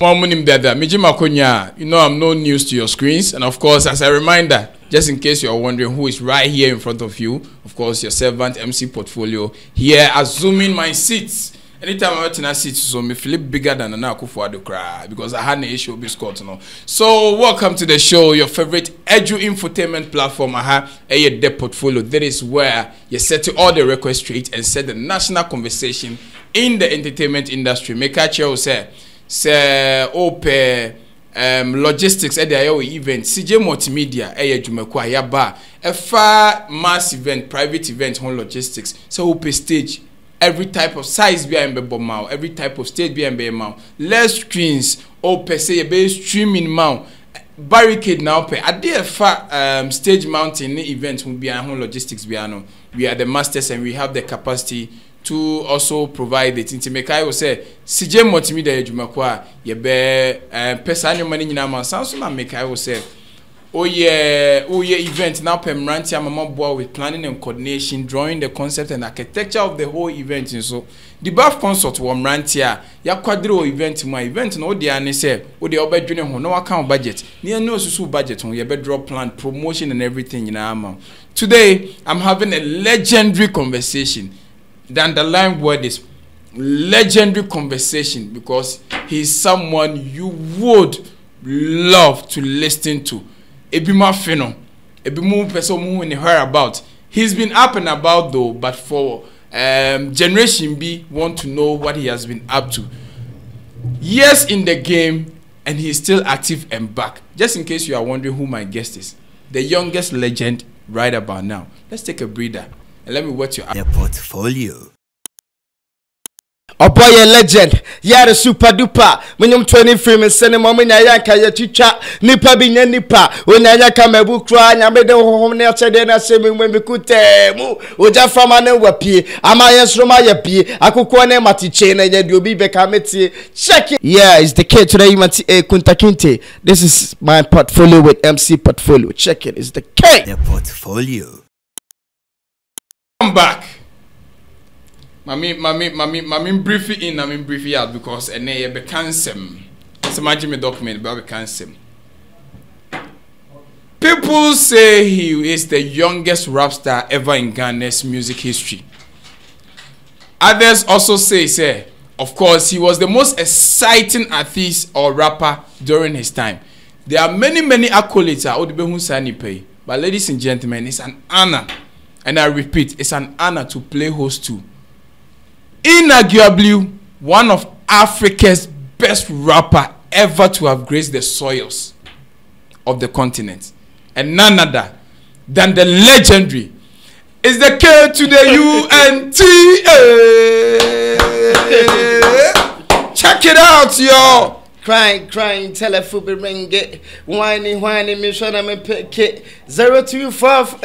You know I'm no news to your screens. And of course, as a reminder, just in case you're wondering who is right here in front of you, of course, your servant MC Portfolio here, assuming my seats. Anytime I went in that seat, so me flip bigger than an Akufo-Addo cry because I had an issue with Scott, you know. So welcome to the show, your favorite edu infotainment platform. Aye, the Portfolio. That is where you set all the records straight and set the national conversation in the entertainment industry. Make a show, say, open. Logistics at the event, CJ Multimedia, Jumekwa, Yaba, mass event, private event, home logistics. So open stage, every type of size behind the bomb, every type of stage behind the mouth. Less screens, open say be streaming mouth. Barricade now pay. At the stage mounting event will be home logistics behind. We are the masters and we have the capacity to also provide it. Intimekai will say, CJ Multimedia Jumakwa, ye be person money in our Samson and Mekai will say, oh yeah, event now Pemrantia Mama Boa with planning and coordination, drawing the concept and architecture of the whole event. And so the bath consult was Rantia, ya quadro event, my event, no, the Annie said, oh, the Albert Junior, no account budget, near no susu budget on your bedrock plan, promotion, and everything in our. Today, I'm having a legendary conversation. The underlying word is legendary conversation because he's someone you would love to listen to. Ebima Feno, Ebimu person who we hear about. He's been up and about though, but for Generation B want to know what he has been up to. Years in the game and he's still active and back. Just in case you are wondering who my guest is, the youngest legend right about now. Let's take a breather. Let me watch your Portfolio. Oh boy, a legend. Yeah, the super duper. When you're 20 filming cinema, when I yank your teacher, Nipa being a nipper. When I come a book crying, I made a home near Tadena, saying when we could move. Oja from an overpee. Amayas Romaya P. Akukwane Matichena, and you'll be back. Check it. Yeah, it's the kid today. Kuntakinte. This is my Portfolio with MC Portfolio. Check it. It's the K. The Portfolio. I'm back. Mami briefly in, I'm briefly out because I be cancer. It's imagine me document, but I cancer. People say he is the youngest rap star ever in Ghana's music history. Others also say, of course, he was the most exciting artist or rapper during his time. There are many accolades. But ladies and gentlemen, it's an honor. And I repeat, it's an honor to play host to inarguably one of Africa's best rapper ever to have graced the soils of the continent. And none other than the legendary is the K to the UNTA. Check it out, y'all. Crying, telephone ring it, whining, me sure I'm a picket 025.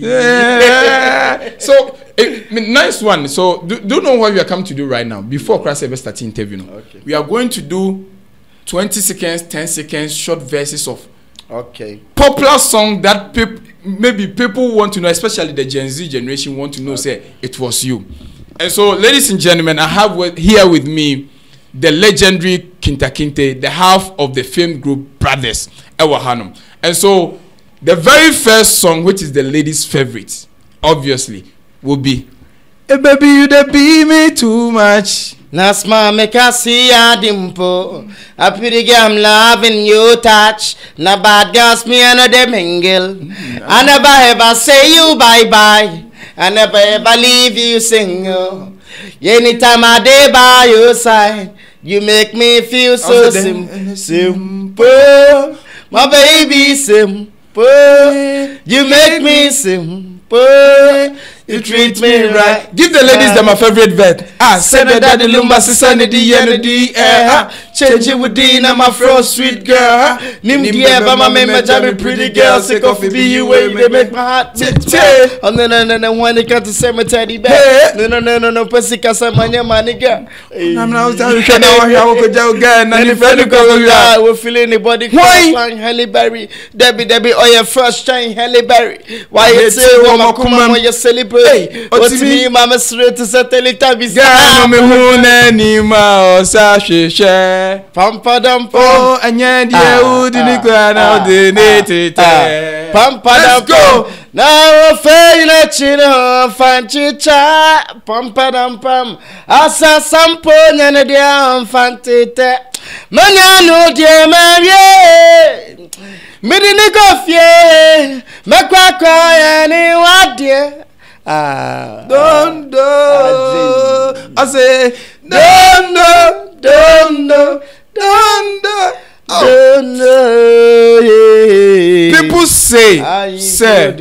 Yeah. So nice one. So do you know what we are coming to do right now? Before Crash ever starts interview, okay. We are going to do 20 seconds, 10 seconds short verses of popular song that maybe people want to know, especially the Gen Z generation want to know. Say it was you. And so, ladies and gentlemen, I have here with me the legendary Kintakinte, the half of the film group Brothers Ewahanum. And so the very first song, which is the ladies' favorite, obviously, will be "Hey baby, you dey be me too much. Nasma make I see a dimple. A pretty girl, I'm loving you touch. Na bad girls me another mingle. I never ever say you bye bye. I never ever leave you single. Anytime I day by your side, you make me feel so simple. My baby simple. You make me simple. You treat me right. Give the ladies them my favorite vet. I said that the lumba sisani di energy air. Change it with Dina, my fro sweet girl. Nim di eba my mama jammy pretty girl. Sick of it be you way they make my heart tick. Oh no when it got to cemetery bed. No pussy kasa manya maniga. I'm now telling you can I walk out again and if any color you are we feel anybody crying Halle Berry. Debbie oh your first time Halle Berry. Why you say woman come on you celebrate. Hey, what's me, Mama Straight to Satellitabis? Oh, and yet, you didn't go out the native. Pampadam, now fail chino, fanchicha, pampadam pam, asa sampo, and dear fantite. Manano, dear Mary, Midinikoffie, Macaca, and what dear? Ah, don't do, I say, don't do. Oh. People say, sir,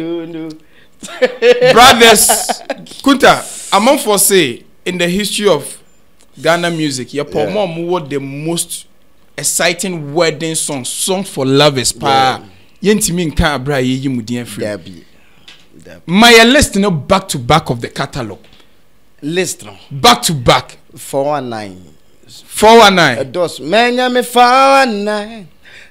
brothers, Kunta, among for say in the history of Ghana music, your Pomom were the most exciting wedding songs, songs for lovers. Pa, Yentimin can't bra ye mudian free. My list, no back to back of the catalog. List, no back to back 419. 419. Dos menya me 419.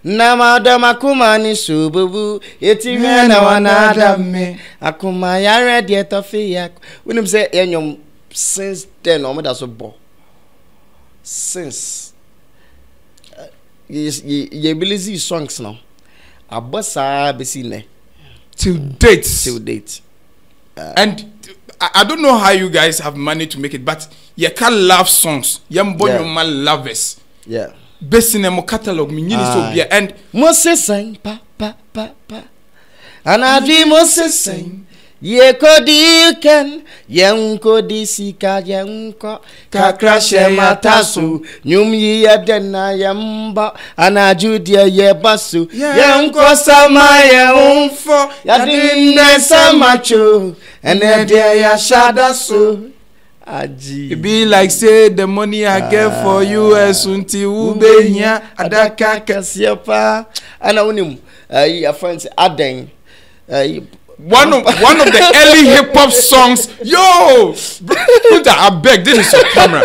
Namada makumani sububu. Iti mena wanada me. Akuma ya red yet of yak. When him say enyom since then no that's a bo. Since ye believe songs now. Abasa besine. Till date. And I don't know how you guys have managed to make it, but you can love songs. You man lovers. Yeah. Best in a catalog, me so be and Moses sang pa, and I dream Moses sang. Ye kodi ken, ye unko di sika ye unko kakrashe matasu. Nyumi ye dena ye mba, anajudie ye basu. Ye unko sama ye unfo, yadine samacho, ene de ya shadasu. It be like say the money I get for you as until ube nya adaka kasiapa. And I unim, your friends Aden. One of the early hip hop songs. Yo, Kunta, I beg, this is your camera.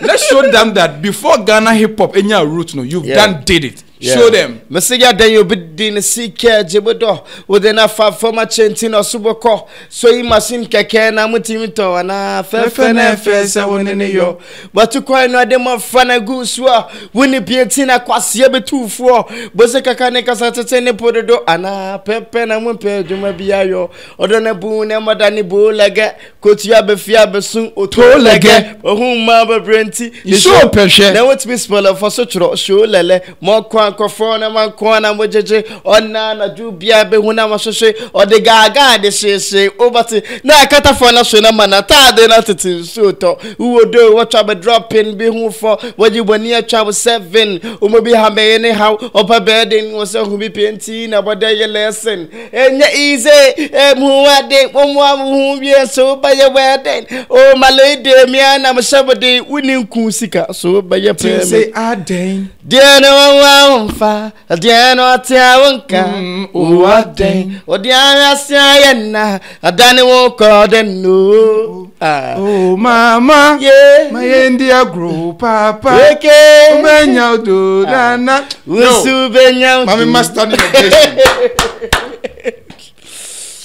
Let's show them that before Ghana hip hop, any root no, you've done did it. Yeah. Show them. Messiah, then you be din seeker Jebodo with enough for my chanting or suboko. So you must in Kakana Mutimito and I FNFS. I want to yo. But to quite no them of Fanaguswa, Winnie Pietina Quasiabe 24, Bosecacanecas at a tenny potato, and I Pepen and Wimper, Jumabiayo, or Donaboon and Madani Bolaga, Cotiabe Fiabesun, or Tolaga, or whom Marble Brenty. You show pressure. Now it's Miss Poller for such rock, show Lele, more Kofona man kwana mojeje ona na ju bia be huna masose o de gaga de sese obati na katafona so na manata de na titi so to uwodo watcha be dropping be hu for wajibani atwa 7 umobi ha me ne how opa beden wose hu bi penti na bode ye lesson enya ize emuade omwa mu bi so ba ye weden o malede mi ana mshabode uninku sika so ba ye pe say aden de no Fa, Diana Tawanka, what day, or Diana Siena, a Danny Walker, then no. Oh, Mamma, yeah, my India group, Papa, when you do that, not so Benya, Mammy must not.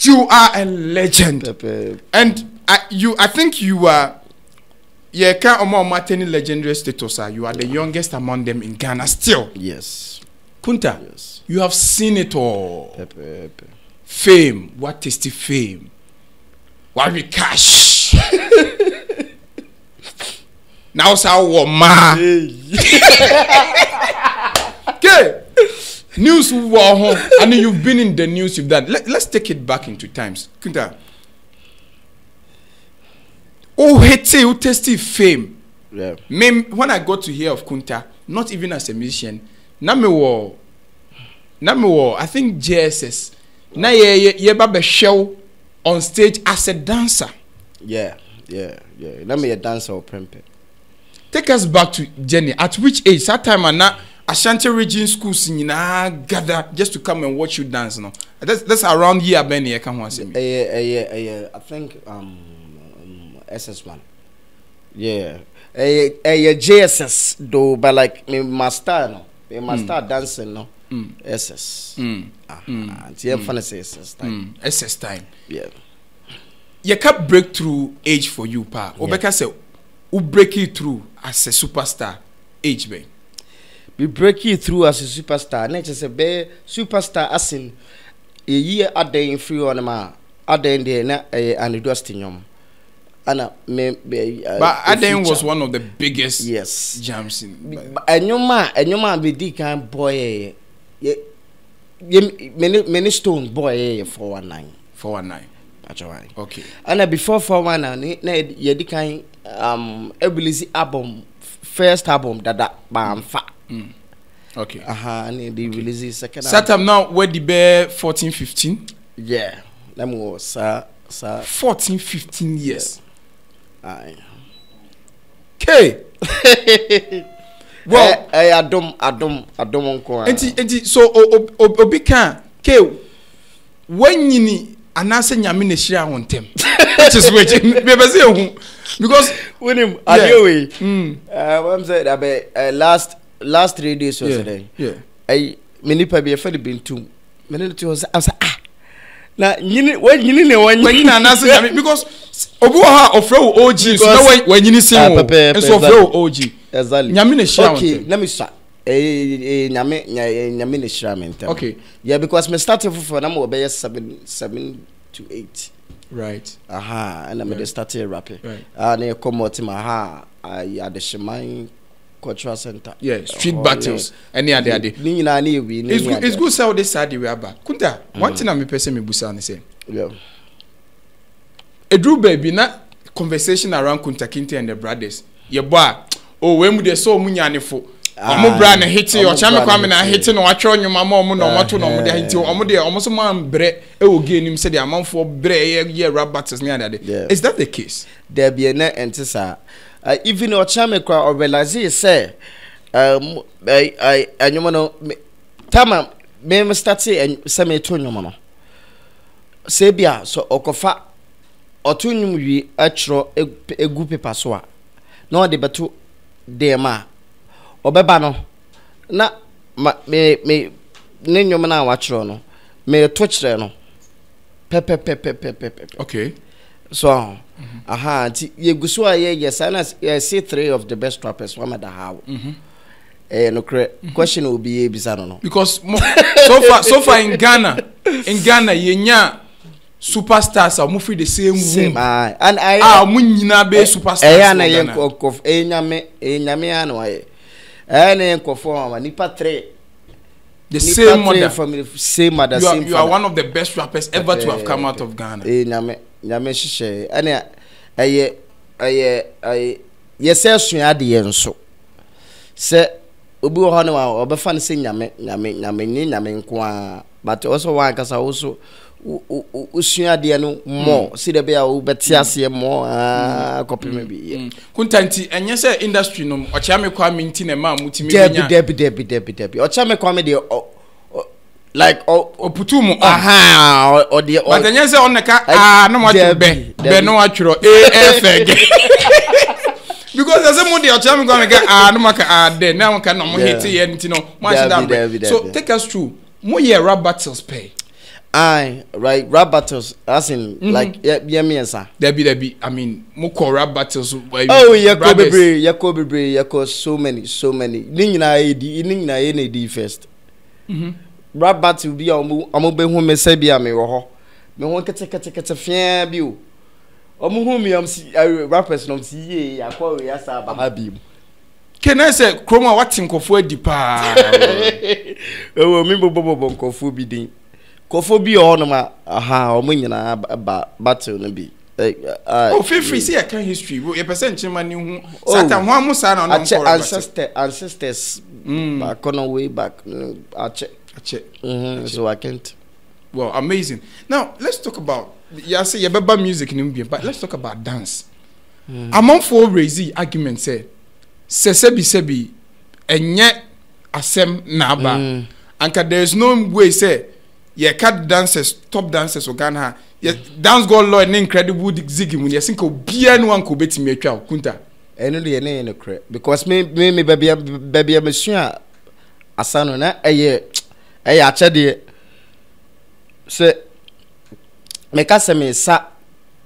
You are a legend, and I think you are. Yeah, can't Martin legendary status. You are the youngest among them in Ghana still. Yes. Kunta, yes. You have seen it all. Pepe. Fame. What is the fame? What we cash? Now sa woma. Okay. News war. I know you've been in the news with that. Let's take it back into times. Kunta. Oh, hate you tasted fame. Yeah. When I got to hear of Kunta, not even as a musician, Namiwo, I think JSS. Na ye babe show on stage as a dancer. Yeah. Let me a dancer or prempe. Take us back to Jenny. At which age? That time and Ashanti Region School singing gather just to come and watch you dance now. That's around here, Benny. Come on, see me. Yeah. I think SS1. Yeah. JSS though, but like me master no. Me master dancing no. SS. It's your fancy SS time. Yeah. you can breakthrough age for you, pa. Obeka say, "We break it through as a superstar age, man. We break it through as a superstar. Next is a superstar as in a year at the free on ma at the end na anidwastinum. Ana me but Aden was one of the biggest jams in. Anyoma be di kan boy many stone boy 419. Okay. And before 419, you did kind Ebulizi album, first album that Bamfa. Okay. And they released the second album. Satam now where the bear 14, 15. Yeah. That was 14, 15 years. Aye. Okay. Well, I don't uncle. And so Obika, okay, when you need. And I said, I'm in them. Which is because when him, I'm saying that last 3 days was today. Yeah. I many people have been to many was I said ah. Now when you because Obuha ofro OG. So when you see ofro OG. Exactly. Okay, let me start. Okay. Yeah, because I started for now about 7 to 8. Right. And I started rapping. Right. And I come out to my at the Shemai Cultural Center. Yeah. Street battles. Any other day. It's good. Say this side we are back. Kunta. One thing I'm person me busa and say. Yeah. A Drew baby na conversation around Kunta Kinte and the brothers. Your boy. Oh, when we saw Munyanefo. Omo brand hitting your chama kwame na hitting no atwa nwuma ma omo no moto no omo de hitting omo de omo so man bre e oge nim said the amount for bre ye rap battles near that. Is that the case? There be na entisa even your chama kwa organize say I anyuma no tama me start say some eto nyuma no say bia so okofa otunyum wi atro egu paper so a na o de beto dem a Obebano, na me ninyomana watchro no me twitchre no pe. Okay, so ti yegusu aye yes I see 3 of the best rappers from the how no question will be bizarre no because so far in Ghana yenya superstars are moving the same room. And I munyina be superstars eh na yenkof enyame ano aye. And conform Nipa 3. The same mother family, same mother. You are one of the best rappers ever to have come out of Ghana. But also one because I also more. See the bear better more copy maybe. Kuntanti and yes industry no ochame kwame ntin e ma multimedia. Debi. Ochame kwame dey like oputum or the but and yes on the car no much be no atwro AF. Because as a moody, I'm going to get there. Now I can't hit it. You know, so take us through. More rap battles pay. Aye, right. Rap battles, as in like me and sir. There be. I mean, more rap battles. Oh, Yakobi Bray, so many. Ningina AD first. Rap battle be amobe home sebia me roho. Me won kete fian bi o. Omo humi am si rappers no si ye yakwa we asa bahabi. Can I say Chroma watching Kofu Dipa? Oh, Mimbo Bobo Kofu Bidin. Kofu be on my or Munina battle and be. Oh, feel free, see, I can history. A percent man, you Satan, one more son on ancestors. I can't way back. I check. So I can't. Well, amazing. Now, let's talk about. Yeah, say you have music in India, but let's talk about dance. Among four crazy arguments, say. Sebi, and yet asem naba. Anka there is no way say ye cat dancers, top dancers or Ghana. Ye dance god law and incredible ziggy when you think of bien one could bet me a child, Kunta. And only a name because me baby a machine a son on a year. A chaddy say, make us a me sa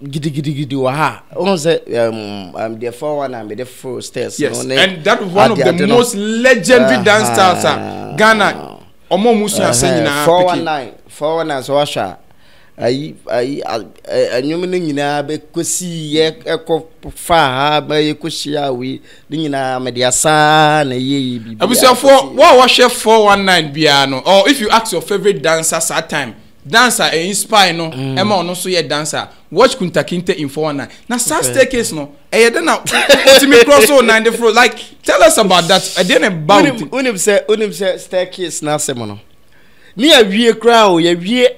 Giddy, aha. I'm the 4-1 and the 4 stairs. Yes, and that was one of the most legendary dance stars. Ghana, Omo Musa singing 419, 419 Swasha. I knew in a bequessy echo far by Kushiawi, Nina Mediasan, a ye. I was your 419 piano, or if you ask your favorite dancers at time. Dancer and inspire no, Emma no so yet dancer. Watch Kunta Kinte in 419. Now such staircase no, I don't know. Timmy cross on 94. Like tell us about that. I didn't about it. Unim say staircase now semono. Near we crowd, ye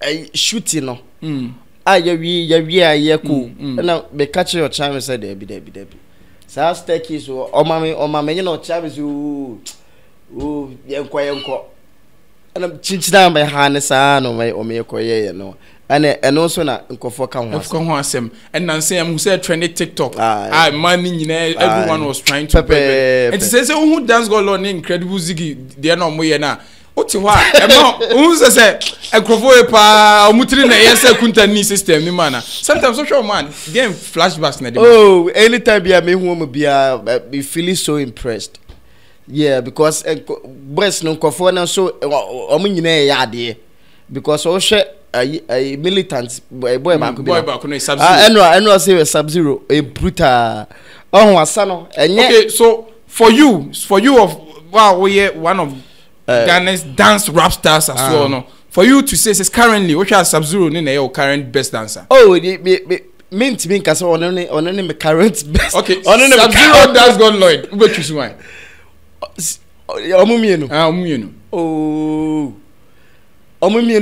a shooting no. Ye cool. And now be catch your charm and say debi. Such staircase or mammy or mammy, you know, charms you yanko. And I'm chinched down by Hannes and Omekoye, no. And also, not Kofokan of Konghasem and Nancy, who said trendy TikTok. I mean, everyone was trying to pay. It says, oh, who dance go on incredible ziggy, they are not way now. What's what? Who's a set? A Kofoepa, Mutrina, yes, a Kuntani system, the manner. Sometimes social man, game flashbacks. Oh, anytime I may woman be feeling so impressed. Yeah, because breast no conform so omunyine ya de because o she a militant boy back be I know say sub-zero a brutal oh asa no enye. Okay, so for you of wow we one of Ghana's dance rap stars as well no for you to say is currently which are sub-zero in your current best dancer. Oh mint me cause on any my current best. Okay, on any sub-zero dance god Lloyd we choose one. Oh, Omumienu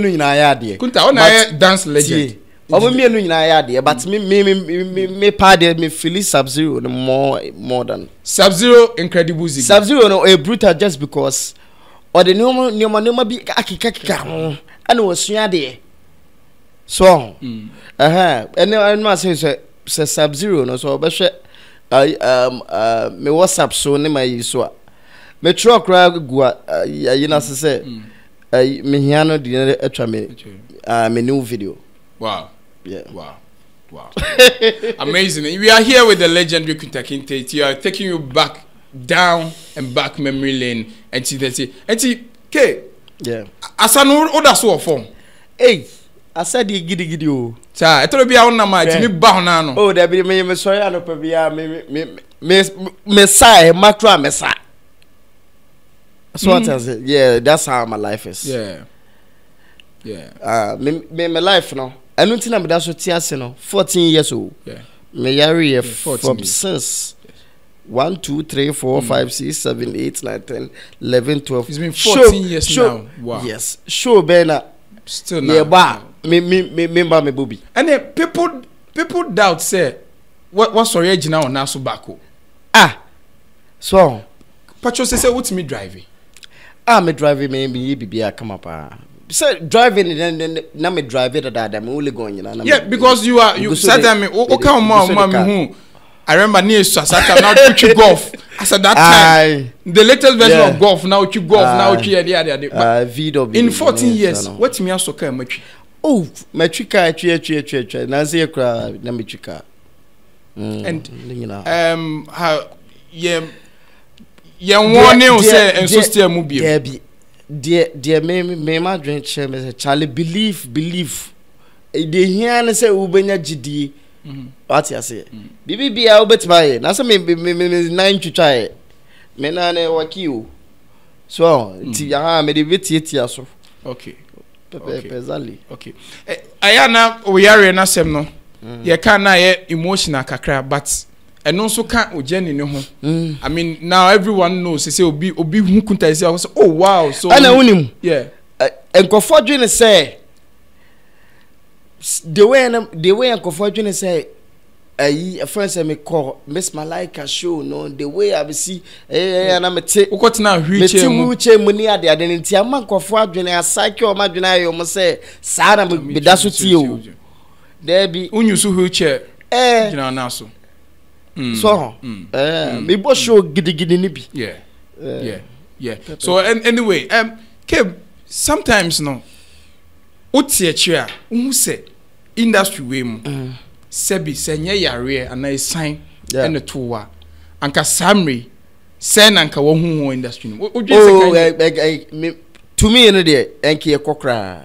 in Ayadi. Kunta, on a dance legend. Omumienu in Ayadi, but me pardon me, Phyllis Sub-Zero more than Sub-Zero incredible. Sub-Zero no a brutal just because or the normal be akikakika and was yade. So, and now I must say, Sub-Zero no so, but I me WhatsApp so ne my so. Me truck crowd go you know say me here no dey etwa me new video. Wow. Yeah. Wow. Amazing. We are here with the legendary Kunta Kinte. We are taking you back down and back memory lane and K. Yeah. Asanu oda so form. Hey. I said the giddy o. Cha, it will be our number. It's me bound now. Oh, there be me sorry I no be me say macra me say. So what I say, yeah, that's how my life is. Yeah. My life now. I don't think I'm that's what I say now. 14 years old. Yeah. Me yari from since 1, 2, 3, 4, 5, 6, 7, 8, 9, 10, 11, 12. It's been 14 years now. Wow. Yes. Sure, Bernard. Still now. Yeah, ba. Me Bobby. And then people doubt say, what's your age now? Now so back. Ah. So. Pacho say what's me driving? I'm driving maybe BBA come up. So driving then na me drive it that I'm only going na. Yeah, because you said that me who I remember near Sasaka now to golf. I said that time the latest version of golf now to golf now to VW in 14 years. What me ask okay match? Oh, matrika tri na say kra na matrika. And how yeah yeah, one name say and so still mobile. Dear, my drink chairman, Charlie, believe. They hear and say, Ubena GD. What you say? BBB, I'll bet my. That's me 9 to try. Menane Wakiu. So, Tia, medivate so. Okay. Ayana, we are in a seminal. You can't emotional kakra, but. And also can't Ojeni no home. I mean now everyone knows they say Obi who Kunta say oh wow so I know him. Yeah. And Kofodwene say the way Kofodwene say a friend say me call Miss Malaika show no the way I see and I'm take what now wheelchair money at the identity am Kofodwene a psycho madwena you must say sana be that so tio there be unyusu wheelchair eh you know so. So, me boss show giddy nibi. Yeah. So anyway, Keb, sometimes no. Otie chia, say industry way mu sebi senye yare and I sign and the towa anka samri sen anka wo hu industry no oh to me no dey enke ekokra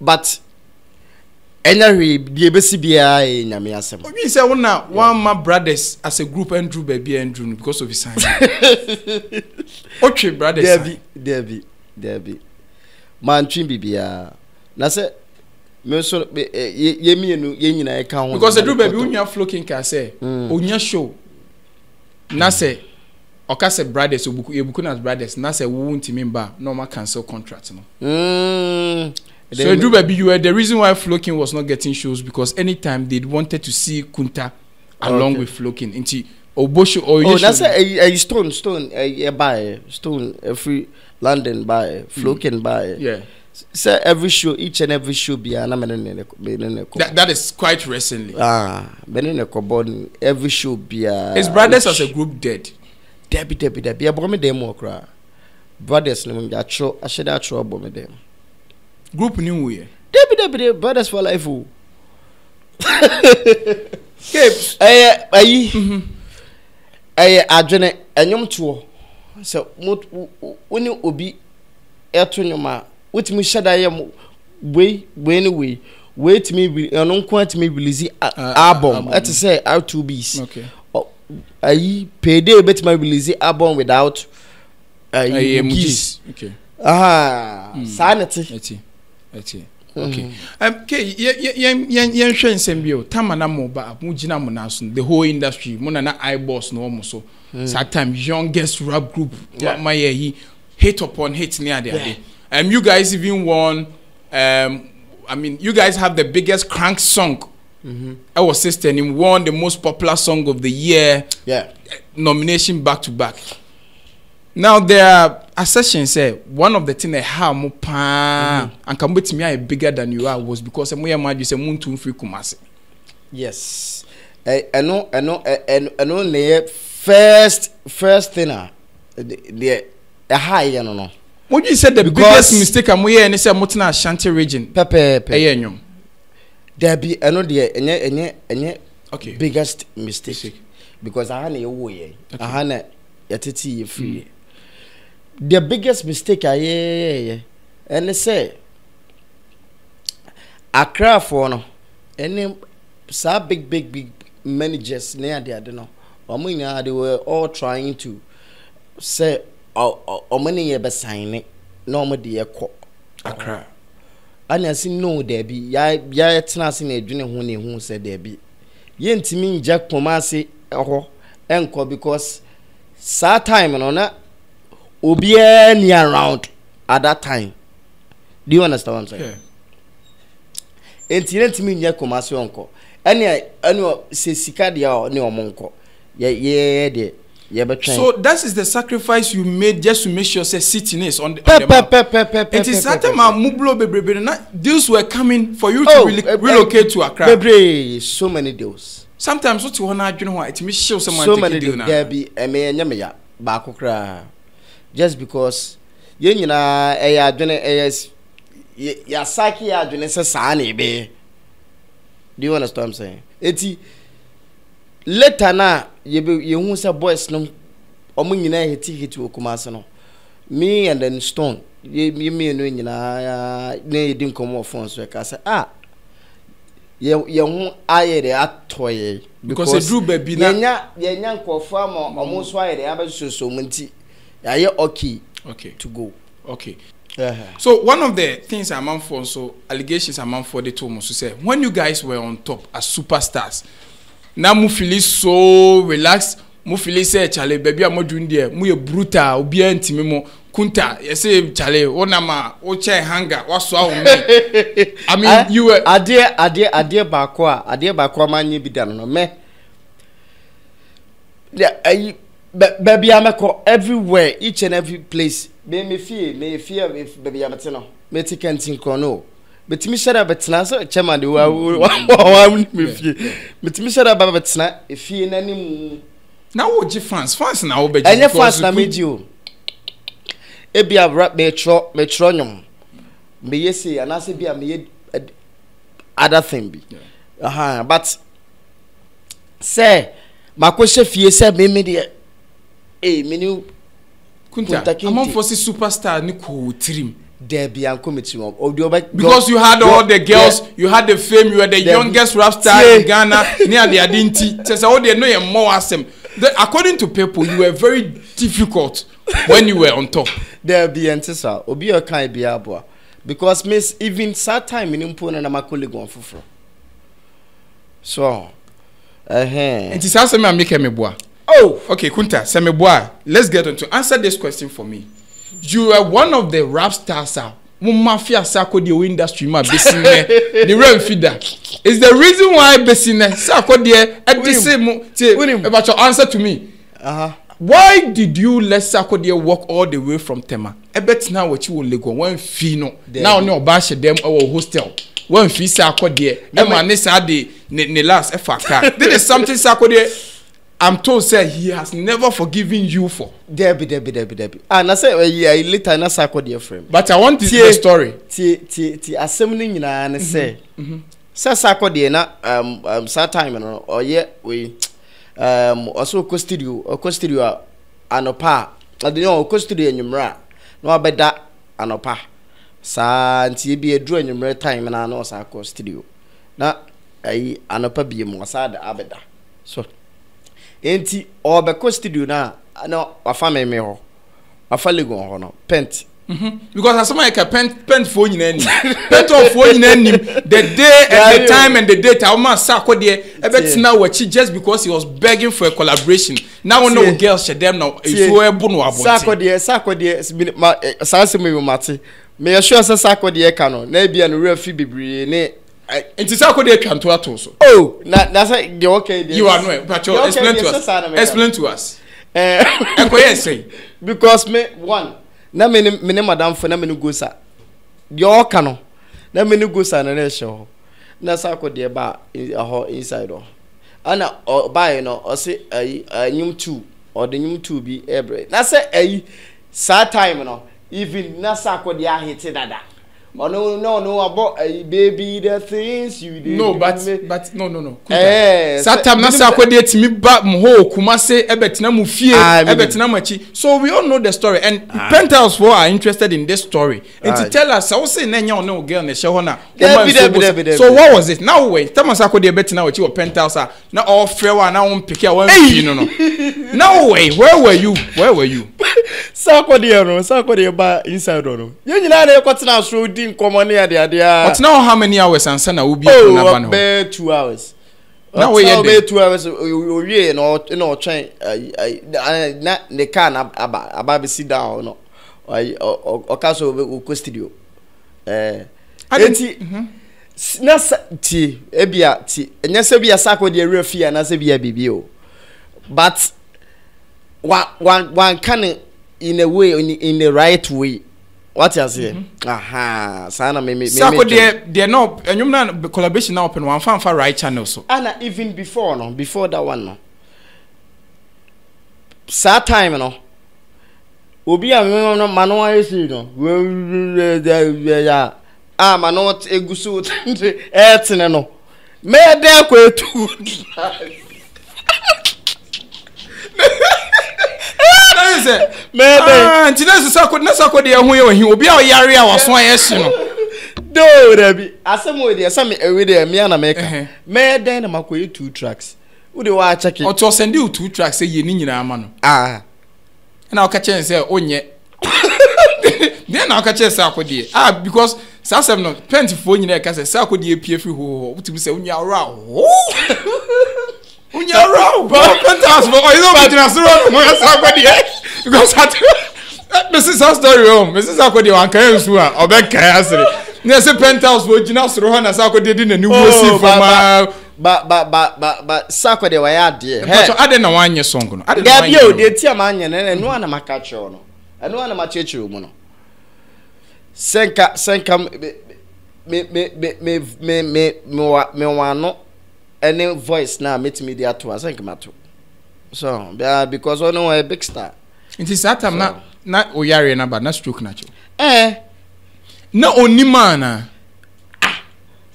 but energy dey besi bia e nyame asem we say we na one my brothers as a group Andrew baby Andrew because of his sign okay brothers Debbie man twin bibia na say me so ye mienu ye nyina e ka because Andrew baby unya flocking ka say unya show na say okase brothers obuku ebuku na brothers na say wo ntimi ba normal cancel contract no so Andrew baby you were the reason why Flokin was not getting shows because anytime they wanted to see Kunta along with Flokin into Obosho or oh that's a stone by stone every London by Flokin by yeah so every show each and every show be that is quite recently every show be his brothers as a group dead Debbie abome dem okra brothers no me atro asheda atro abome dem group ni wo ye Debbie brothers for life o keeps ayi adwene enyom to so woni obi eto nyoma wetimi sheda yem we anyway wait me be no kwat me release album that is say R2Bs okay I payday bet my release album without keys. Okay. Sanity. Okay. The whole industry, Monana eyeballs no more so. Sometimes youngest rap group, my he hate upon hate near there. You guys even won. I mean, you guys have the biggest crank song. Our sister and him won the most popular song of the year nomination back to back. Now there are assertions say one of the things I have more and come with me bigger than you are was because I'm mad you say moon to free Kumasi. Yes. I know the first thing the high you know. What you said the biggest mistake I'm here and it's a mountain Ashanti region. Pepe. There be another biggest mistake because I had a way. I had a titty free. The biggest mistake I and they say I cry for no and so big managers near there. No, I mean they were all trying to say how many ever sign it. Normally a cop. I cry. And I see no Debbie. Yeah, it's not in a junior who said Debbie. You ain't mean Jack Pomasi or Uncle because sad time and honor will be any around at that time. Do you understand what I'm saying? Yeah. And you didn't mean Jack Pomasi uncle. And I know Sicilia or no monko. Yeah, but so that is the sacrifice you made just to make sure say sitting is on the map. It is that time Mublo Bebre deals were coming for you to relocate to Accra. Bebre so many deals. Sometimes what you wanna do it may show someone so many deals. There be a meya bakukra just because you know a done as ya saki ya done sani be. Do you understand what I'm saying? It's later na you say boys no omo nyina hit Kumasi no me and then Stone me no nyina na edin komo phone so ka say ah ye hu ayere atoye because Andrew baby na yenya nkofo am omo so ayere abesuso munti ya ye okay to go okay so one of the things I'm for so allegations I'm for the two so say when you guys were on top as superstars now mu feel so relaxed mu feel say chale baby am doing there mu ye brutal obi antime mo Kunta you say chale onama o chair hanga waso awu me I mean you were ade bakwa manye bidan no me yeah baby am ko everywhere each and every place me fear if baby am tino me take antin ko no but me share about so chairman the me share about tena if you nani na wo ji France na wo be ji France na me ji o e bia rap me tro nyom me yesi ana se bia me other thing be. Yeah. But say my question for you, say me the menu. Kunta, among forces superstar Nico Trim. There be because you had all the girls, yeah. You had the fame, you were the youngest rap star in Ghana near the Adinti. Just all they know you more awesome. According to people, you were very difficult when you were on top. There be antisa. Obi okan be aboa because miss even sad time in Mpo na my colleague on fofro. So, antisa say me make me boa. Oh, okay, Kunta, say me boa. Let's get on to answer this question for me. You are one of the rap stars. Mafia Sako the industry ma business. The real feeder is the reason why business Sako the at the same. About your answer to me. Why did you let Sako the walk all the way from Tema? I bet now what you will go one fee no. Now no bash them our hostel. One fee Sako the. Emma Nesade ne last FK. There is something Sako the. I'm told, sir, he has never forgiven you for. Debbie. And I said, yeah, later I circle the frame. But I want to hear a story. Assembling in an essay. Sir, circle the time and or yet we also custody an opa. I don't know custody and yumra. No, I bet that an opa. Santi be a drawing yumra time and I know circle studio. Now, I an opa be more sad, abeda. So. Enti or because studio na no afame me ho afale go ho no paint because as someone can paint for you any paint of for you any the day and the time and the date I must sako there ebet na wachi just because he was begging for a collaboration now no girls she them now if we bu no aboti sako there ma sanse me mate me sure say sako there ka no na bia no refi bebre ne oh, that's like the okay. You are no, but you explain to us. Explain to us. Because me one, na me madam for na me go sa. Your cano, na me go sa na show. Na sa ko de ba inside or. Ana or buy no or say a new two or the new two be every. Na say a sad time no. Even na sa ko de hate dada. No, about baby, the things you did. No, but, no. Satam nasa akwede me ba mho kumase ebetina mufie ebetina machi. So we all know the story, and Penthouse 4 are interested in this story. And to tell us, I was saying nenya no girl ne shehona. So what was it? Now we Thomas akwede ebetina machi or Penthouse are now all fair one now on pick one no. Now way, where were you? Sakwede ba inside no. You na dey kwatena so di. But now how many hours and sana will be on the 2 hours. Now we are 2 hours. You know, train. The can about sit down no. Or cancel the studio. But one can in a way in the right way. What you say? Aha, sana me. Sako they no, and you know the collaboration now open one fan for right channel so. And even before that one no. Sad time no. Obi a me no manu ayesi no. Ah manu egusu etne no. Me dey ko etu. Man, today Sako dey ehun ehun obi a yare a waso ayesu no. Do there be asem we dey asem ewe dey me na make. Me den na makoy 2 tracks. We dey wa check it. Oto send you 2 tracks say ye ni nyina ama no. Ah. Na o ka chen say onye. Den na o ka chen Sako dey. Ah because Sasem no plenty for nyina ka say Sako dey pie free ho. Uti say onya ra ho. Unya ra. Ba Penthouse for o no between us no Sako dey. Because Mrs. Story home, Mrs. Akodi one can sue her or back castle. There's a Penthouse for Ginas Rohan as Akodi didn't a new sea for my but Sako de Waya dear. I didn't know 1 year song. I didn't know the Tiamanian and one of my catcher on. And one of my church woman. Senka me wano any voice now meets me there too. I think Matu. So, because I know a big star. It is that time now. Not Oyari number, not stroke natural. No, only man.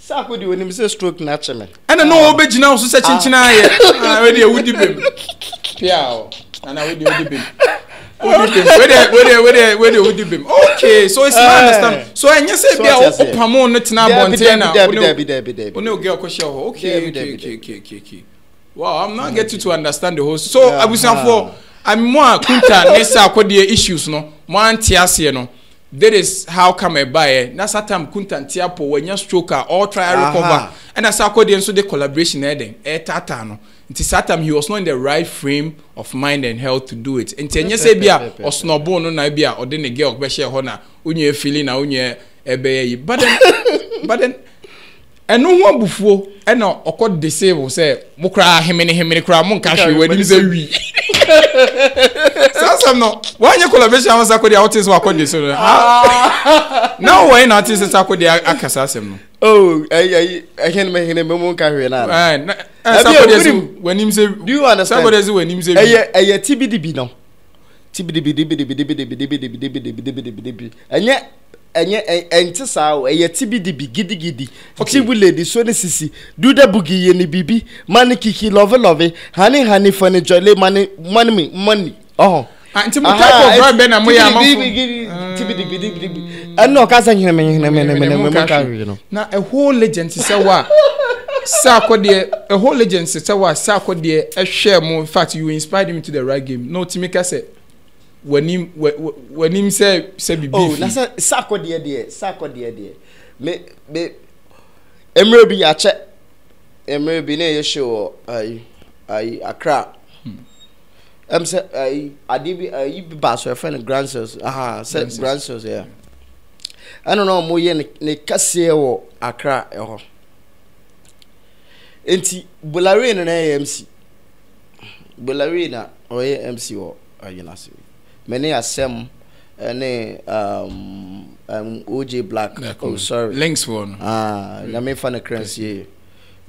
Saku do when stroke naturally. And I know Obey now, so such in I already a woody bim. Piao, and I would do woody bim. Where the woody bim. Okay, so it's not understand. So I just said, Pamon, it's now Montana. No girl, okay. Wow, I'm not getting to understand the whole. So I was saying for. I'm more kunta nessa kwodie issues no mo antiase no that is how come I buy na satam kunta ntiapo wanya stroke or try recover and as akodie so the collaboration eden e tata no nti satam he was not in the right frame of mind and health to do it nti enye se bia osnobo no na bia ode ne girl be share ho na onye feeling na onye ebe yi but then eno ho abufuo e na okod disable say mo kra hemene kra mo nka hwe wani ze wi Samsung no. Why you collaboration with Sakodi? How things were conditioned? Now why not things Sakodi are no. Oh, I can't make any more carry now. Sakodi when him say. Do you understand? Sakodi when him say. Aye, TBDB no. TBDB. And this how a TBDB giddy. Okay, we ladies, so necessary. Do the boogie any bibi, money kiki, love, honey, funny, jolly, money. Oh, and to my type of brand, I'm TBDB. I know, cousin, now a whole legend is a war. Sarko a whole legend is a war. Sarko dear, a share more. In fact, you inspired him to the right game. No, Timika said. When him say be beefy. Oh, that's a Sarko dear. Me, Emrebi ache, Emrebi ne yesho I Accra. Say I did I be bass with friend grandsons. Say grandsons yeah. I don't know mo ye ne kase wo Accra eho. Enti Bularina na MC. Bularina o ye MC wo ayenase. Many are some any OJ Black. Yeah, cool. Oh, sorry. Links one. I made fun of currency.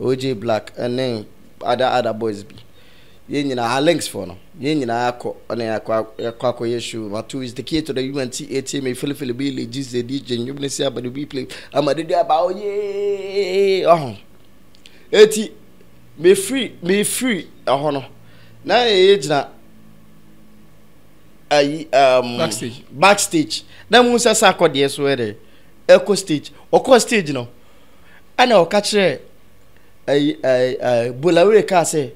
OJ Black and then other boys be. You know, our links for no. You know, I call on a quack issue. What is the key to the UNT ATM? Philip Billy, Jesus, the DJ, you may say about the replay. I'm a day about ye. Oh, 80 be free. Oh, no. Now, age now. Backstage. Then we say Sarko dear swear. Echo stage. Oko stage no. Ana o catch her. Bulawe ka say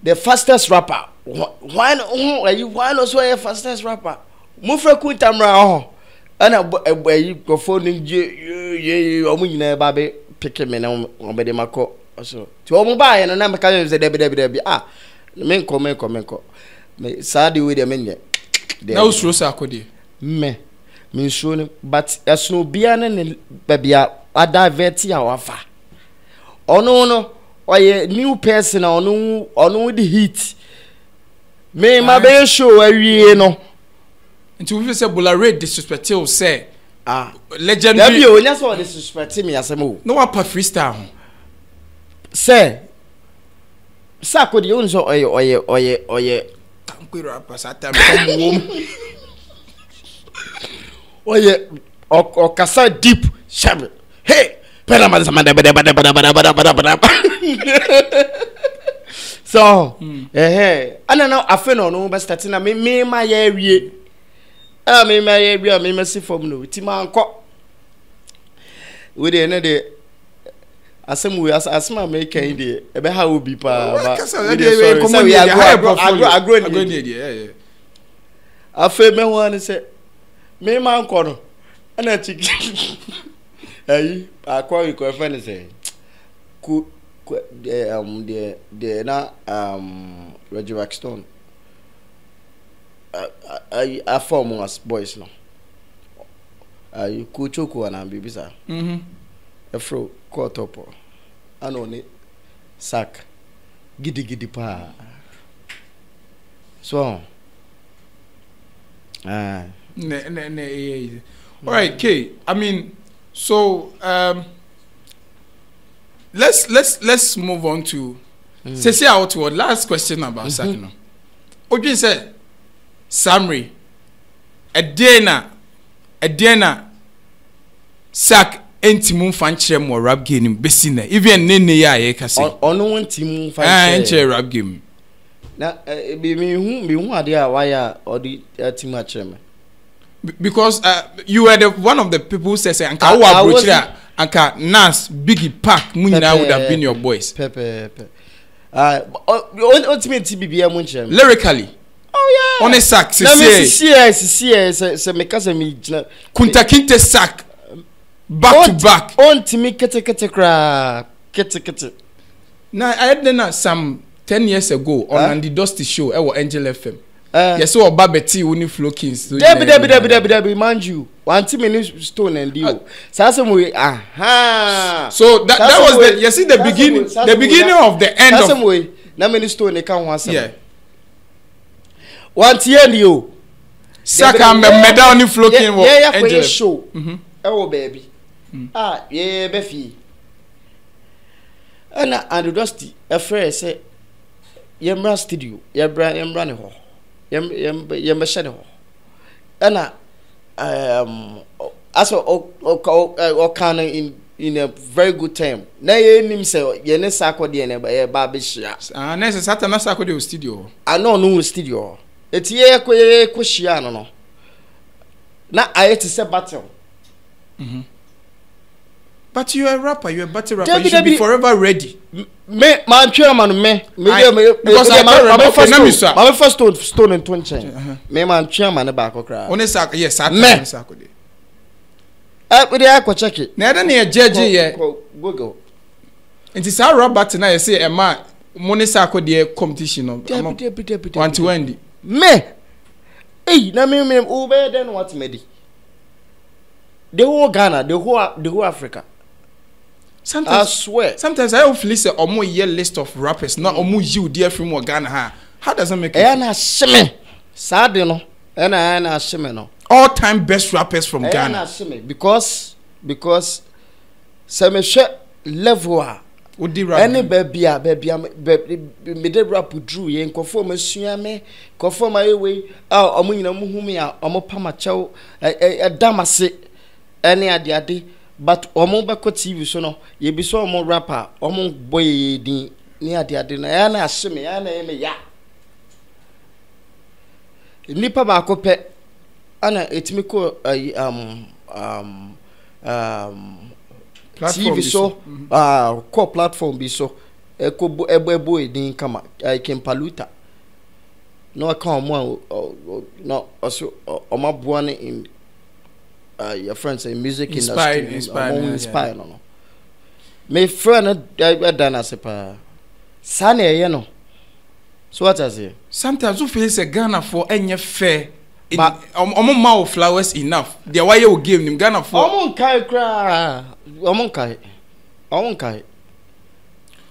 the fastest rapper. Why no swear fastest rapper? Mufra ku tamra ho. Ana e go phone je omo nyina ba be pick me na obede makọ. So to omo ba ye no na me ka say debi. Ah. Men ko. Me sadi we dem nye. Na usro sa akodi. Me usro ne but asno bia ne ne bia adavert ya wafa. Ono oye new person ono the hit. Me ma be show awie no. Nti we say Bularade disrespect you say. Legendary. That be o nya so disrespect me asem o. No wa pa freestyle ho. Say Sarko de unzo oye Oye, deep shabby. Hey, so, I don't know. I feel no, but starting. I mean, my area. I mean, from no. Tima uncle. We the another. As make any day, how will be pa? I grow. I feel me one say, me man corner, and I think, I call you friend say, the Reggie Blackstone. I form us boys now. I could choke one and be bizarre. Afro court topo anone sack gidi pa so all right K. I mean so let's move on to say outward last question about Sakino. Ojin said summary Adena Sak Entimun fanchire mo rap game besina. Even nene ya ye kase. Ono entimun fanchire rap game. Na be hu ade a wire or the team achere. Because you were the one of the people who says anka wo abrochira anka Nas Biggie Pac Munyina would have been your boys. Pepe. Ultimate TBBM munchere. Lyrically. Oh yeah. On a sack c'est c'est me kase mi jina. Kunta kinte sack. Back to back. On Timmy kete. Now I had done some 10 years ago on the Dusty Show. I was Angel FM. Yes, so Babeti only flokings. Debbie, mind you. 1 minute stone and deal. Sasamwe, aha. So that was the. You see the beginning of the end of. Sasamwe, na many stone they can't want some. Yeah. 1 year you. Saka medal only floking was Angel Show. Oh baby. Ah, yeah, Beffy. And Dusty, a friend said, Yamra studio, Yambraniho, Yamashano. Anna, I saw Okana in a very good time. Nay, himself, Yenesako Diana by a barbish. And as a Satanasako studio. I know no studio. It's Yako Kushiano. Now I had to say battle. Mm-hmm. But you are a rapper. You are a battle rapper. You should be forever ready. My first stone and 20. My chairman back or cry. Only sack. Yes, I sack with it. I could check it. Neither near judge here. Google. It is our robber tonight. I say a man. Money sack with the competition of 120. Me. Hey, na me over then what medi. The whole Ghana, the whole Africa. Sometimes, I swear. Sometimes I have list a more year list of rappers, not a more you dear from Ghana. How does that make it? And a shimmy, sadino, and a shimmy. All-time best rappers from Ghana. Because some share level. Any baby, made a rap with Drew, and conform a swimmy, conform my way. Oh, Pamacho, a damasi. Any idea, but Omo Bako TV, so no, you be so more rapper, Omo Boy, the near the Adina, Shimmy, and ya. Nipper Bako pet, Anna, it's me call TV, so co platform be so, a co boy, didn't come, I can paluta. No, I can't one, no, also, Omabuana in. Your friends in music industry inspired no my friend I done as a Sunny, you know. So what I say sometimes you feel say Ghana for any fair but among flowers enough the way you give them Ghana for among kai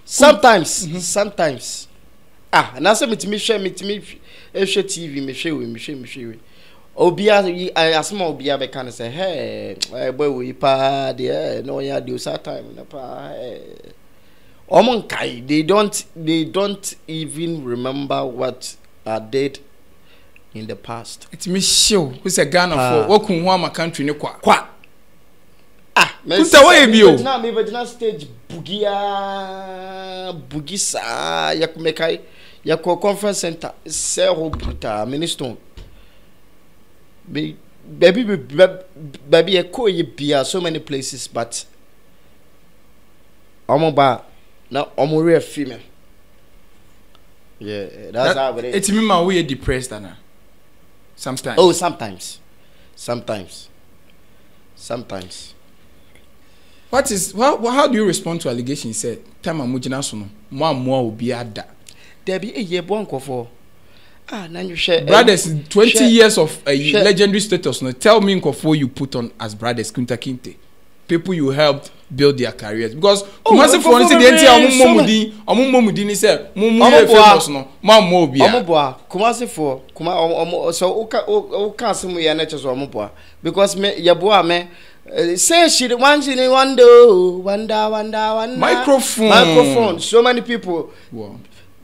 sometimes and I say me to me TV me show Obia, I small Obia, can say, hey, boy, we party, no, yeah, do that time. Omonkai, they don't even remember what I did in the past. It's me, show who's a Ghana for walking one country, no qua. Ah, who's away, you now, maybe not stage Bugisa, Yakumekai, Yako Conference Center, Cerro Puta, Minister. Baby, I call you beer so many places, but I'm a bar now. I'm a real female, yeah. That's how it is. It's me, my way depressed, Anna. Sometimes, oh, sometimes. What is well, how do you respond to allegations? Said, time I'm moving out, more will be at that. There be a year born for. Ah, you share, brothers, 20 share, years of legendary status. Now, tell me what you put on as brothers, Kunta Kinte. People you helped build their careers. Because, massive for instance, the entity of Mumudini said, Mumobia. Because Yabua, me say she wants in a one microphone. So many people. Wow.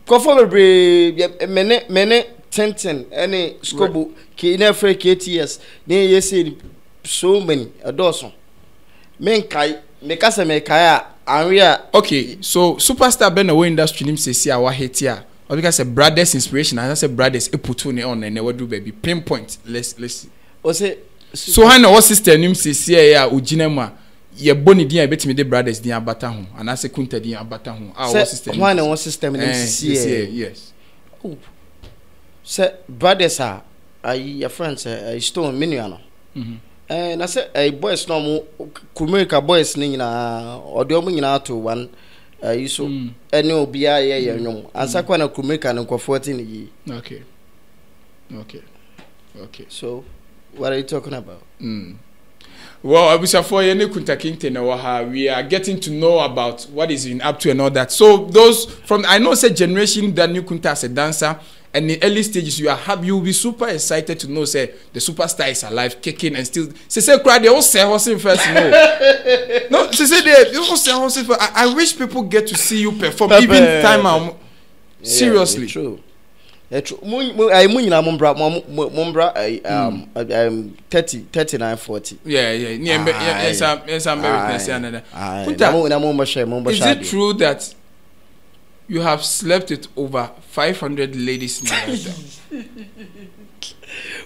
Conformably, many. Tenten, any scobo, Kina Frey KTS, nay, yes, so many, a dozen. Okay, so superstar Ben away industry name says our hatia. Or because a brothers inspiration and I said brothers a put on and what do baby pinpoint. Let's see. So I know what sister name says yeah Ujinema. Ye boni dia bet me the brothers dia abata ho and I say kunta dia abata ho. Our sister. One and one system name says yes. Oh. Say brothers are your friends stone miniano. Mhm. And I said, a boys normal, Kumika boys, Nina, or Domina to one. I used to know BIA, you know, and Sakwana Kumika and Uncle 14. Okay, okay, okay. So, what are you talking about? Mm. Well, I wish for you, we are getting to know about what is in up to and all that. So, those from I know, said generation that new Kunta as a dancer. And in the early stages, you will be super excited to know, say, the superstar is alive, kicking, and still. They say, cry, they all say, horsing first. No, no, they say, they all say, horsing first. I wish people get to see you perform, even time. Seriously. True. I'm 30, 39, 40. Yeah. Yes, I'm very another. Is it true that you have slept with over 500 ladies in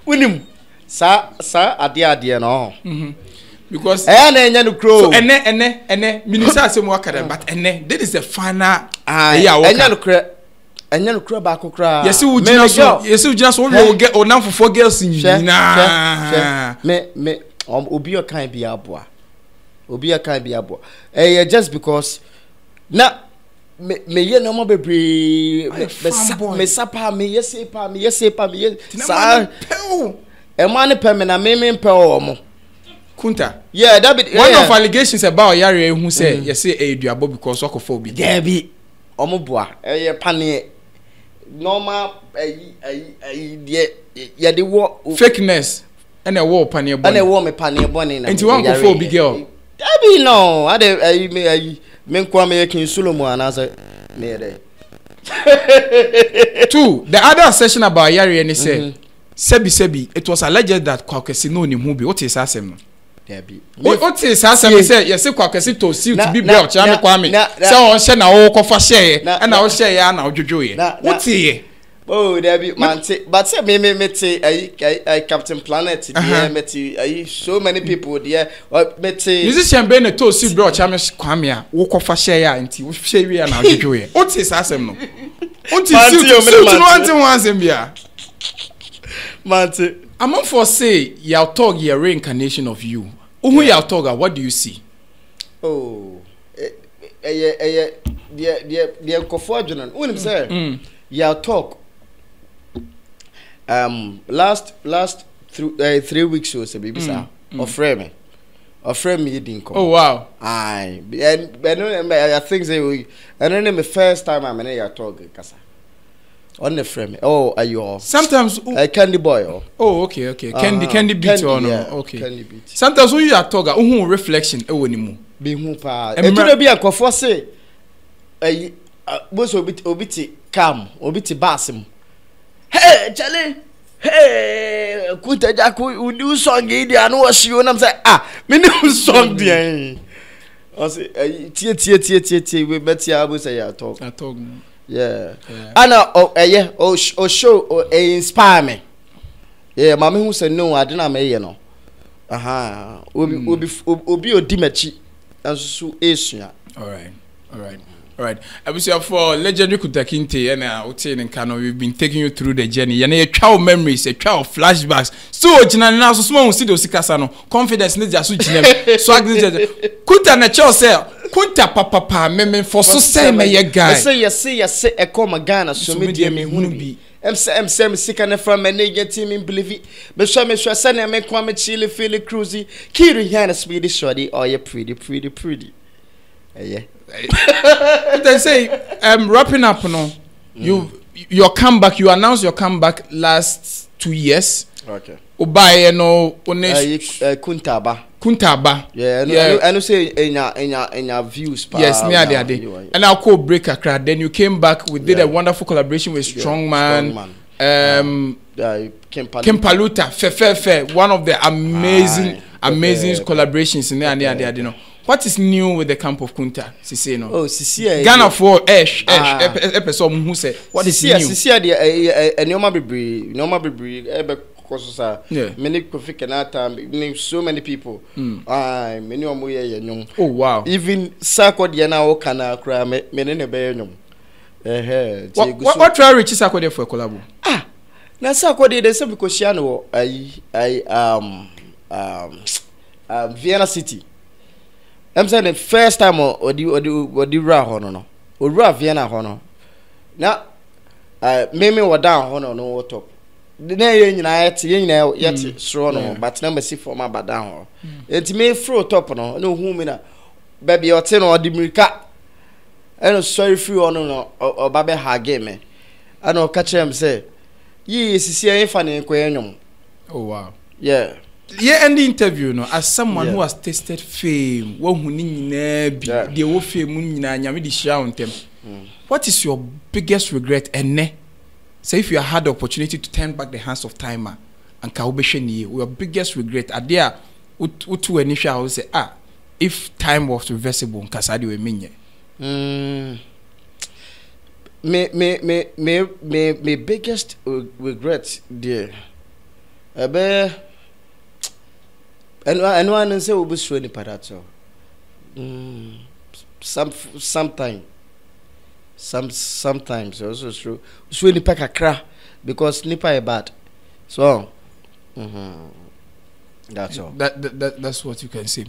William, sir, adia, no. Because so ene, minister se mo akada, but ene, this is the final. Ene no cry, bako cry. Yes, we just will get or now for 4 girls in. Nah, me, Obi can't be aboa. Just because now. Me ye no mo bebre me sapa me ye sepa sa e ma ne pe me na me pe o mo Kunta. Yeah, that be one of allegations about Yari who say you say eduabo because okofobi there be omo boa e pane normal e ye de wo fakeness and a wo pane boni and a wo me pane boni na and you want okofobi girl there be no I dey Two, the other session about Yari and he said, Sebi, it was alleged that Kwakesino ni mubi. What is Asem? What is Asem? He said, yes, Kwakesi to see to be brought. I'm Kwame. So I'll share now, Kofa share, and I'll share and I'll do it. What's he? Oh, there be man, but say me say I Captain Planet. Yeah, me so many people there. Me say musician be na to see bro chama kwamia. Wo kofa share ya nti wo share we na adojo ye. O ti sasem no. O ti si no anti wan asem bia. Mate, I'm not for say your talk your reincarnation of you. Who your talk? What do you see? Oh, the kofa jonan. Who him say? Your talk. Last 3 weeks or so, baby, sir. Or frame me didn't come. Oh wow! I think they will. I don't know the first time I'm in your talk, Kasa. On the frame. Oh, are you all? Sometimes candy boy. Oh, okay. Candy beat or no? Yeah, okay. Candy beat. Sometimes when you are talking, reflection. Anymore. Be who pa? It will be a conforce. Both obiti calm, obiti basim. Hey, Charlie. Hey, Kunta Jaku, you do song India and what she and say, me new song there. I say, tie, we bet you will say I talk. Yeah. Anna, show or inspire me. Yeah, mommy who said no, I didn't make no. Aha. Obi Odimachi and so Asia. All right. Alright, I wish you for legendary Kunta Kinte and Otin and Kano. We've been taking you through the journey. And a child memories, a child flashbacks. So, Jina, so small, see those Sikasano. Confidence needs a switch name. So, I Kunta and a child say, Kunta Papa, Meme for so say, my guy. I say, I call my Ghana, so me, dear me, Hunubi. I'm sick and from a negative team in Bolivia. But some is sending me Kwame Chile, Philly Cruzy, Kiri Hannah, Speedy Shoddy, or you're pretty. Yeah. They say wrapping up no. Your comeback, you announced your comeback last 2 years. Okay. Obaye no Kuntaba. Yeah. I know say in your views. Yes, me ade. And I'll call break a crack. Then you came back. We did a wonderful collaboration with Strongman. Kempaluta, one of the amazing amazing collaborations in there and there, you know. What is new with the camp of Kunta? Sisi no. Oh, Sisi. Ghana for episode who said what is new? Sisi the normal bibri. Yeah. Many coffee cannot name so many people. Many young. Oh wow. Even Sako Diana Okana cry many nebenom. What try Richie Sako there for collabo? Ah, na Sako there they say because she know I Vienna City. I'm saying the first time or the no or Vienna hono. Now me were down hono no top. The name you know yet strong no, but number see for my bad down. It may throw top no whom in baby or ten or the milka. I know sorry free on or baby ha game. I know catch him say ye is see funny. Oh wow. Yeah. Yeah, and the interview, no, as someone who has tasted fame, they will fame them. What is your biggest regret? And say if you had the opportunity to turn back the hands of timer and Kaubesheni, your biggest regret are there. Utu Enisha will say, ah, if time was reversible, Kasadi we minye. My biggest regret, dear. And one say we should padato. Sometimes also true. Should nipa kakra because nipa is bad. So that's all. That's what you can say.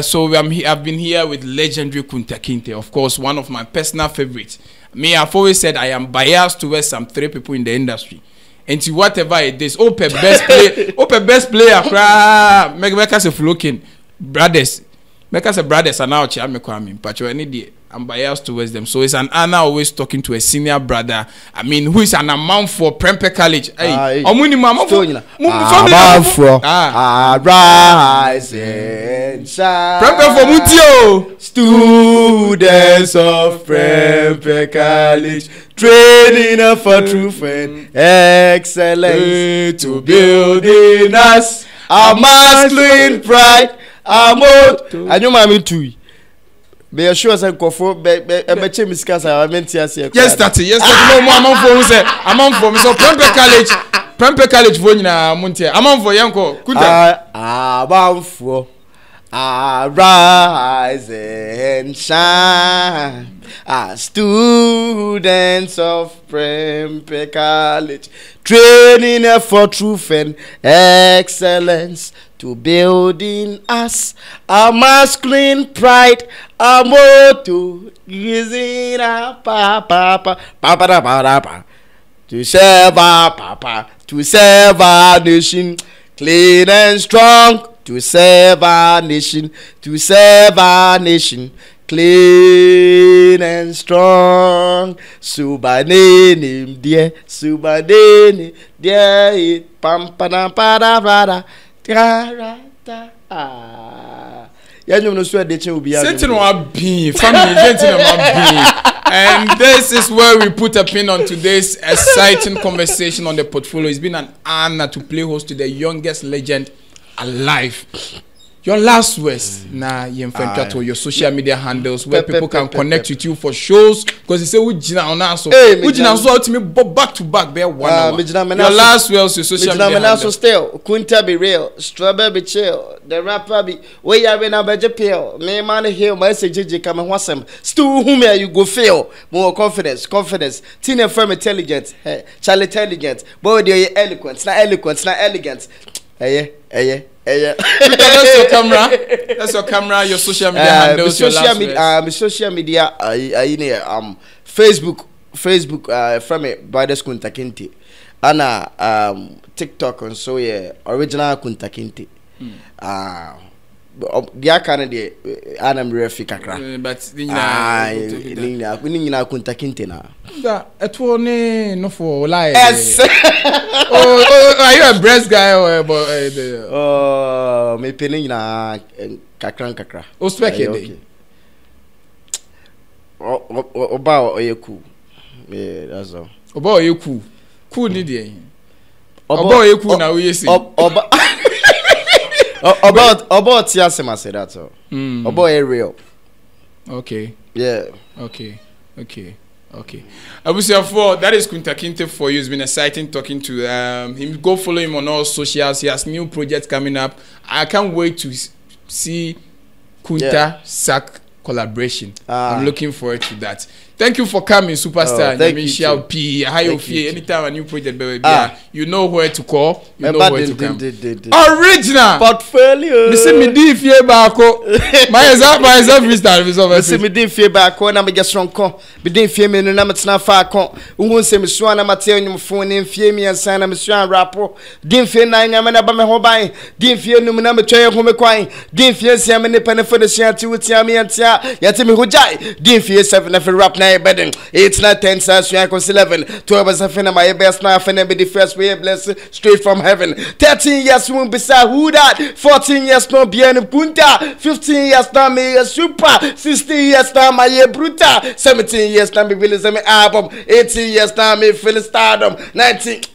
So I've been here with legendary Kunta Kinte, of course, one of my personal favorites. Me, I've always said I am biased towards some three people in the industry. And to whatever it is, open best play, open best player, make us a flocking brothers, make us a brothers, and now but you any day, I'm biased towards them. So it's an honor always talking to a senior brother. I mean, who is an amount for Prempeh College? Hey, students of Prempeh College. Training up for true friend, excellence to building us a masculine pride. I know my too. Be sure as I go for miscast. I meant to say, yes, no more for say. I'm on for Mr. Prempeh College, Vonina Monte. I'm on for Yanko. Arise and shine, as students of Prempeh College, training for truth and excellence to building us a masculine pride, a motto using a papa to serve our nation, clean and strong. To serve our nation, clean and strong. Subanene, dear, Subanene, dear, pampana, para, ta. And this is where we put a pin on today's exciting conversation on the portfolio. It's been an honor to play host to the youngest legend alive. Your last words na your social media handles where people can connect with you for shows because you say Ujina so to me back to back bear 1 hour. Your last words to social media handles. Still Kunta be real, Strawberry be chill, the rapper be we are in a budget pill. Me man here my SJJ come and wasem. Still whom you go fail more confidence. Teen and firm intelligence. Hey, Charlie intelligence. Boy they eloquence, not elegance. Hey. That's your camera. Your social media handles. My social media. Facebook. From it, brothers Kunta Kinte. Ana TikTok and so yeah, original Kunta Kinte. Dia kana de ana mrefi kakra but ni nyina Kunta Kinte na da eto ne no for lie. Are you a breast guy or me peni nyina kakra o spec dey oba oyeku me that's all oba oyeku cool ni dey oba oyeku na we say oba About Tiasema said that. About Ariel. Okay. Yeah. Okay. Okay. Okay. Abusiafo, that is Kunta Kinte for you. It's been exciting talking to him. Go follow him on all socials. He has new projects coming up. I can't wait to see Kunta Sack collaboration. I'm looking forward to that. Thank you for coming, Superstar. Thank you. Shall be anytime a new project, baby. You know where to call. You know where to come. Original portfolio. Listen, me di fear bako. My exam freestyle is over. Listen, me di fear bako. Na me just strong con. Me di fear me no na me tina far con. Ungun se me swan na me tell you me phone in fear me and sign na me swan rapo. Di fear na na me na ba me hobai. Di fear no me na me try home kwai. Di fear se me ne pene for the share ti wuti ami antia. Yati me hojai. Di fear se na fe rap na. 8, 9, 10, 11, 12 as a friend of my best now, and be the first way blessed straight from heaven. 13 years won't be sad who that. 14 years now be in Punta. 15 years now me a super. 16 years now my year brutal. 17 years now me release my album. 18 years now me feel stardom. 19. Once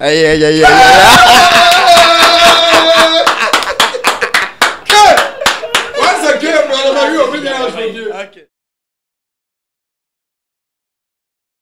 again, brother, you opinion. Okay.